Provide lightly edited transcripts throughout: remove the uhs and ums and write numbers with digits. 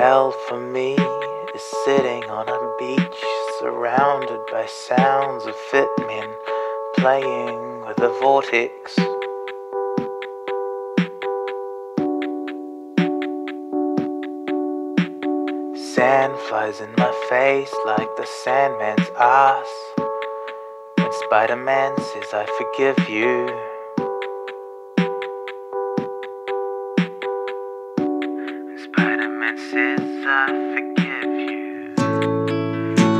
Hell for me is sitting on a beach, surrounded by sounds of fitmen playing with a vortex. Sand flies in my face like the Sandman's ass. When Spider-Man says I forgive you, Spider-Man says I forgive you.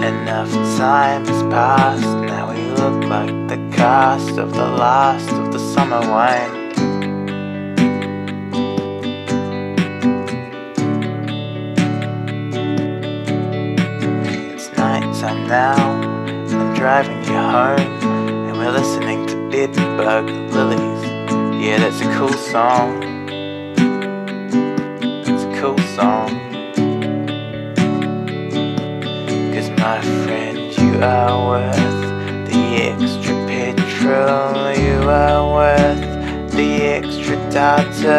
Enough time has passed, now we look like the cast of the last of the summer wine. Time now, and I'm driving you home, and we're listening to Bedbug, Lillies. Yeah, that's a cool song. It's a cool song. 'Cause my friend, you are worth the extra petrol, you are worth the extra data,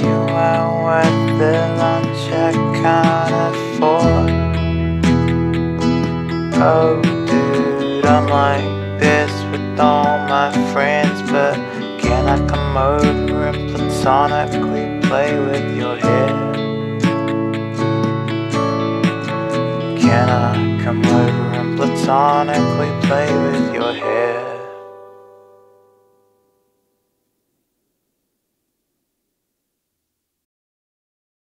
you are worth the lunch I can't afford. Oh dude, I'm like this with all my friends, but can I come over and platonically play with your hair? Can I come over and platonically play with your hair?